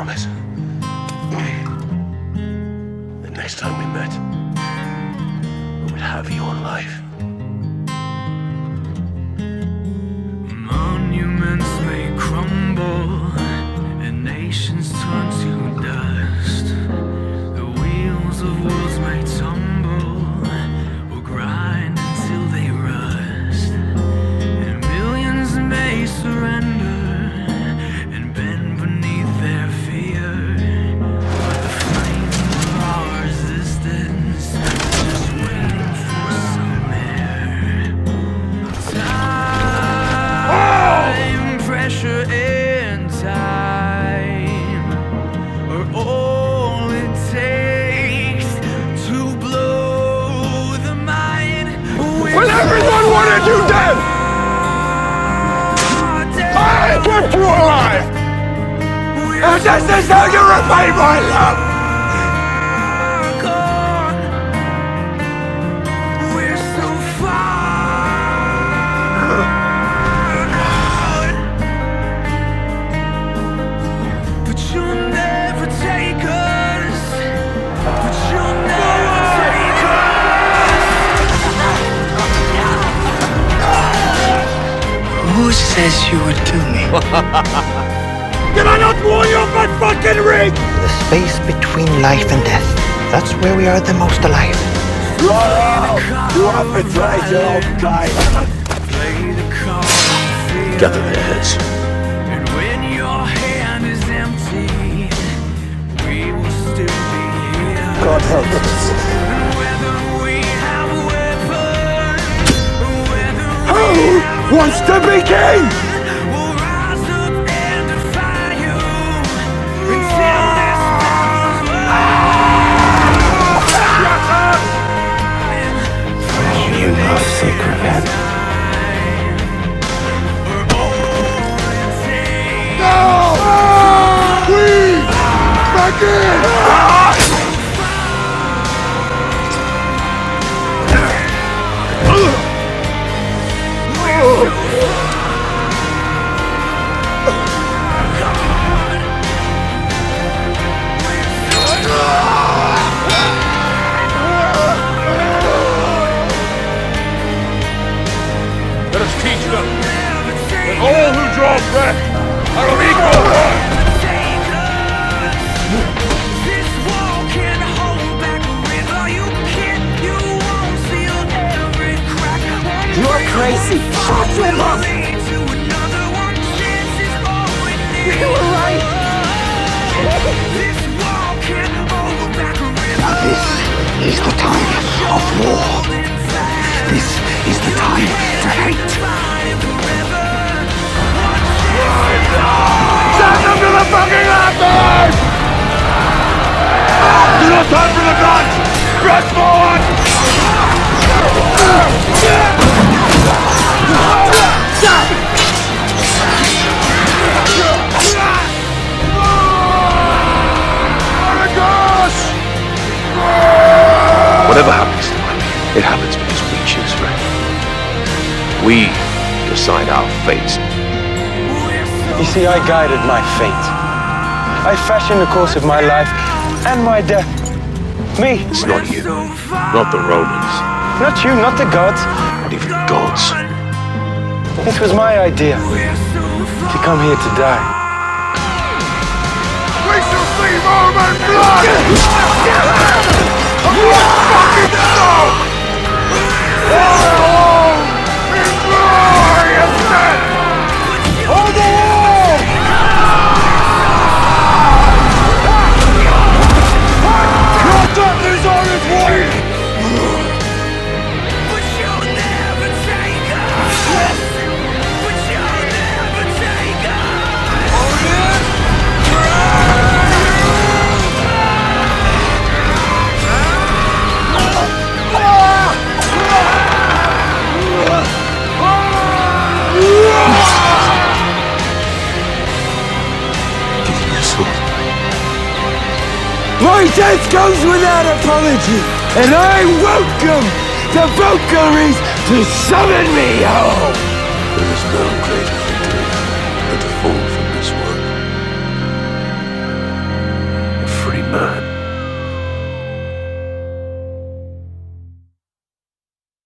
promise. The next time we met, I would have you on life. Monuments may crumble, and nations turn to dust. The wheels of wars may tumble, or grind until they rust. And millions may surrender. And time are all it takes to blow the mind. Will everyone wanted you dead? I kept you alive, and this is how you repay my love. Who says you would kill me? Did I not warn you of my fucking ring? The space between life and death. That's where we are the most alive. Oh, you have betrayed your own kind. Gather their heads. And when your hand is empty, we will still be here. God help us. Whether we have weapons, whether we wants to be king! We'll rise up and defy you until this time's over. You love sacred men. No! Please! Back in! Let us teach them that all who draw breath are of equal worth. This wall can hold back a river. You can't, you won't seal every crack. You're crazy. Shut him up. You were right. This wall can hold back a river. This is the time of war. This is the time. Send them to the fucking office! No time for the guns! Press forward! Whatever happens to my people, it happens because we choose right. We decide our fate. You see, I guided my fate. I fashioned the course of my life and my death. Me. It's not you, not the Romans. Not you, not the gods. Not even gods. This was my idea, to come here to die. We shall see Roman blood! You fucking dog! My death goes without apology, and I welcome the Valkyries to summon me home! There is no greater victory than to fall from this world.